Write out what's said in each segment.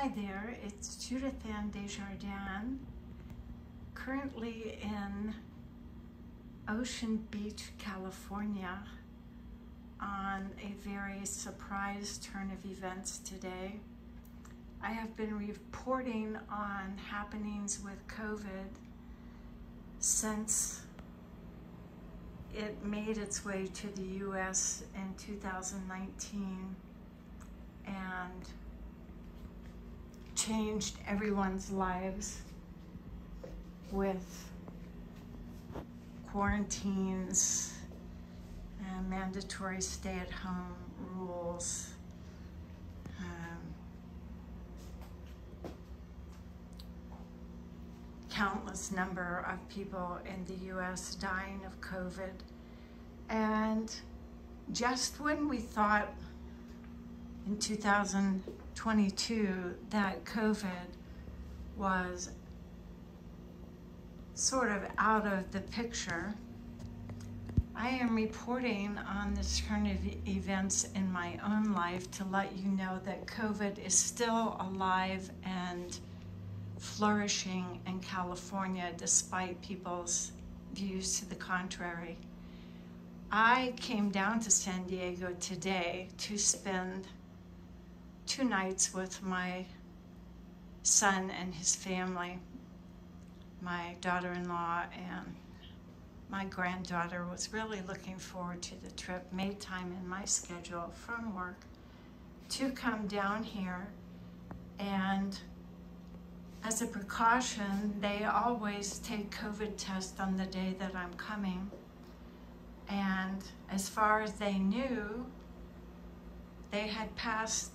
Hi there, it's Judith Anne Desjardins, currently in Ocean Beach, California, on a very surprise turn of events today. I have been reporting on happenings with COVID since it made its way to the U.S. in 2019 and changed everyone's lives with quarantines and mandatory stay-at-home rules. Countless number of people in the U.S. dying of COVID. And just when we thought in 2022 that COVID was sort of out of the picture, I am reporting on this turn of events in my own life to let you know that COVID is still alive and flourishing in California despite people's views to the contrary. I came down to San Diego today to spend 2 nights with my son and his family. My daughter-in-law and my granddaughter was really looking forward to the trip, made time in my schedule from work to come down here, and as a precaution, they always take COVID tests on the day that I'm coming. And as far as they knew, they had passed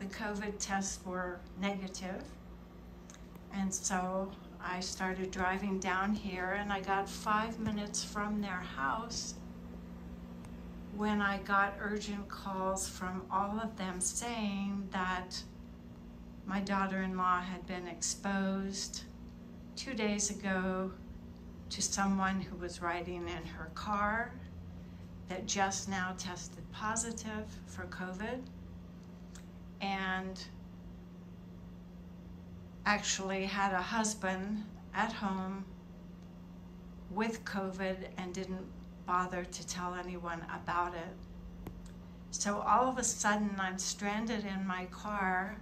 the COVID tests were negative. And so I started driving down here, and I got 5 minutes from their house when I got urgent calls from all of them saying that my daughter-in-law had been exposed 2 days ago to someone who was riding in her car that just now tested positive for COVID, and actually had a husband at home with COVID and didn't bother to tell anyone about it. So all of a sudden, I'm stranded in my car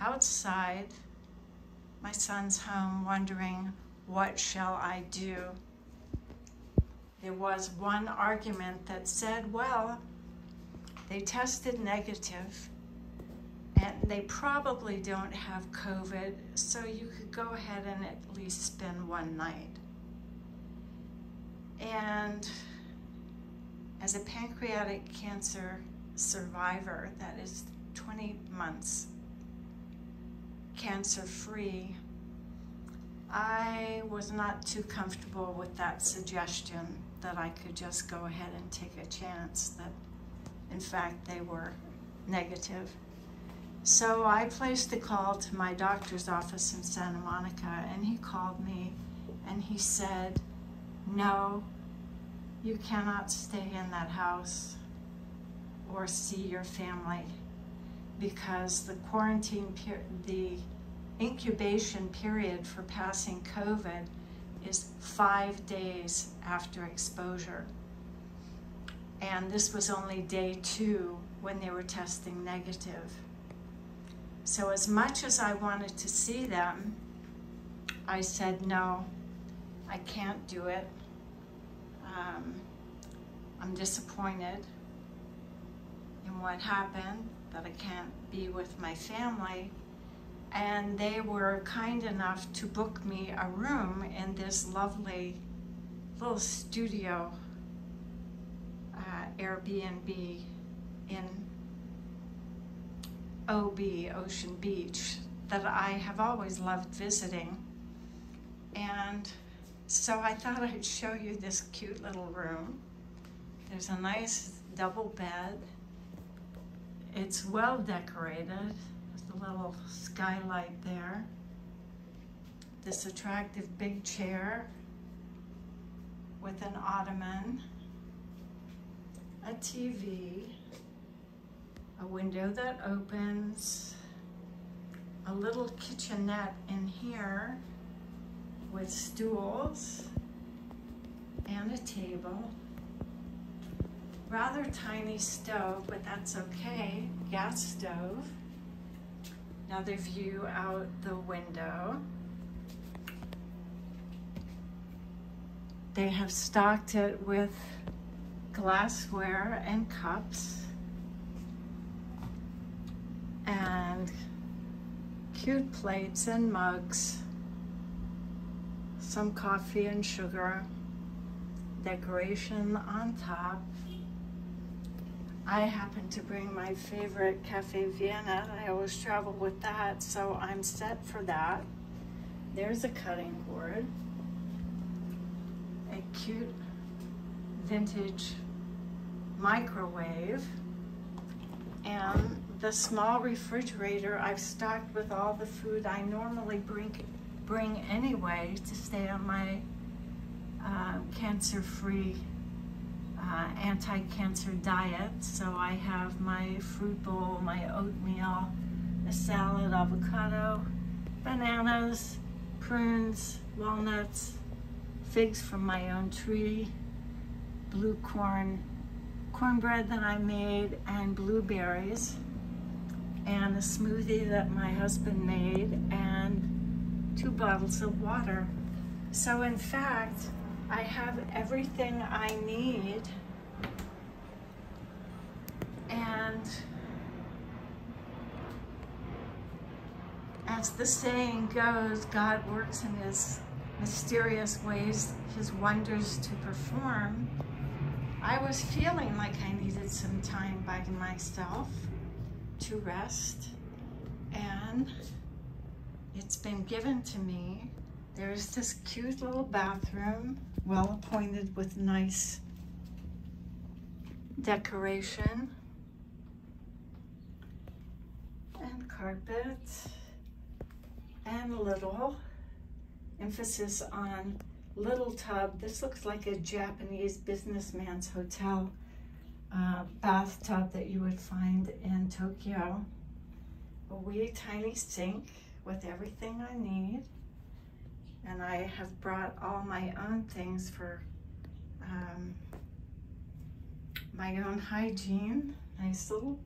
outside my son's home, wondering, what shall I do? There was one argument that said, well, they tested negative and they probably don't have COVID, so you could go ahead and at least spend 1 night. And as a pancreatic cancer survivor, that is 20 months cancer-free, I was not too comfortable with that suggestion that I could just go ahead and take a chance that, in fact, they were negative. So I placed a call to my doctor's office in Santa Monica, and he called me and he said, no, you cannot stay in that house or see your family, because the incubation period for passing COVID is 5 days after exposure. And this was only day 2 when they were testing negative. So as much as I wanted to see them, I said, no, I can't do it. I'm disappointed in what happened, that I can't be with my family. And they were kind enough to book me a room in this lovely little studio Airbnb in Ocean Beach, that I have always loved visiting. And so I thought I'd show you this cute little room. There's a nice double bed. It's well decorated with a little skylight there. This attractive big chair with an ottoman, a TV, a window that opens, a little kitchenette in here with stools and a table. Rather tiny stove, but that's okay, gas stove. Another view out the window. They have stocked it with glassware and cups and cute plates and mugs, some coffee and sugar, decoration on top. I happen to bring my favorite Cafe Vienna. I always travel with that, so I'm set for that. There's a cutting board, a cute vintage microwave, and the small refrigerator I've stocked with all the food I normally bring anyway to stay on my cancer-free anti-cancer diet. So I have my fruit bowl, my oatmeal, a salad, avocado, bananas, prunes, walnuts, figs from my own tree, blue cornbread that I made, and blueberries, and a smoothie that my husband made, and 2 bottles of water. So in fact, I have everything I need, and as the saying goes, God works in His mysterious ways, His wonders to perform. I was feeling like I needed some time by myself to rest, and it's been given to me. There's this cute little bathroom, well appointed with nice decoration and carpet and little emphasis on little tub. This looks like a Japanese businessman's hotel bathtub that you would find in Tokyo. A wee tiny sink with everything I need. And I have brought all my own things for my own hygiene. Nice little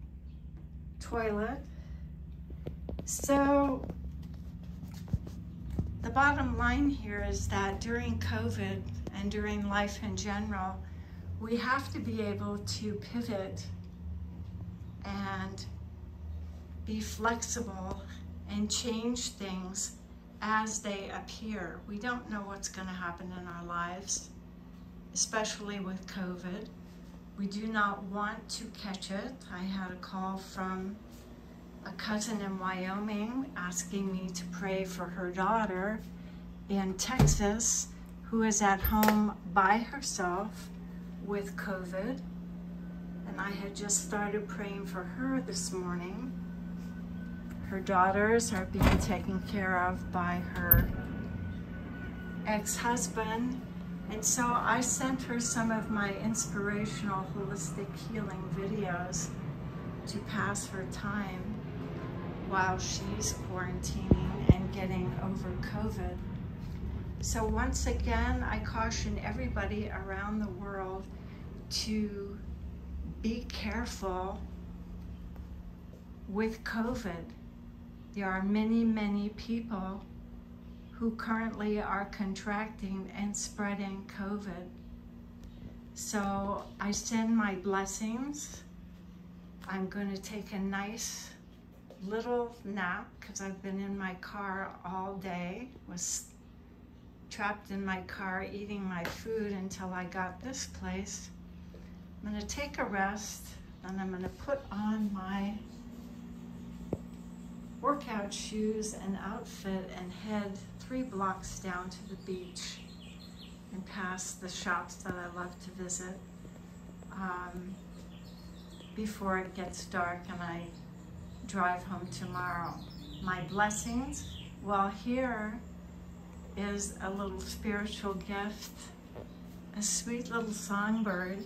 toilet. So the bottom line here is that during COVID and during life in general, we have to be able to pivot and be flexible and change things as they appear. We don't know what's going to happen in our lives, especially with COVID. We do not want to catch it. I had a call from a cousin in Wyoming asking me to pray for her daughter in Texas who is at home by herself with COVID. And I had just started praying for her this morning. Her daughters are being taken care of by her ex-husband. And so I sent her some of my inspirational holistic healing videos to pass her time while she's quarantining and getting over COVID. So once again, I caution everybody around the world to be careful with COVID. There are many, many people who currently are contracting and spreading COVID. So I send my blessings. I'm going to take a nice little nap because I've been in my car all day, was trapped in my car eating my food until I got this place. I'm going to take a rest, and I'm going to put on my workout shoes and outfit and head 3 blocks down to the beach and past the shops that I love to visit before it gets dark and I drive home tomorrow. My blessings. Well, here is a little spiritual gift, a sweet little songbird.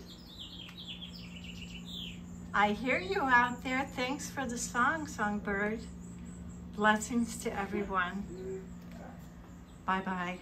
I hear you out there. Thanks for the song, songbird. Blessings to everyone. Bye-bye.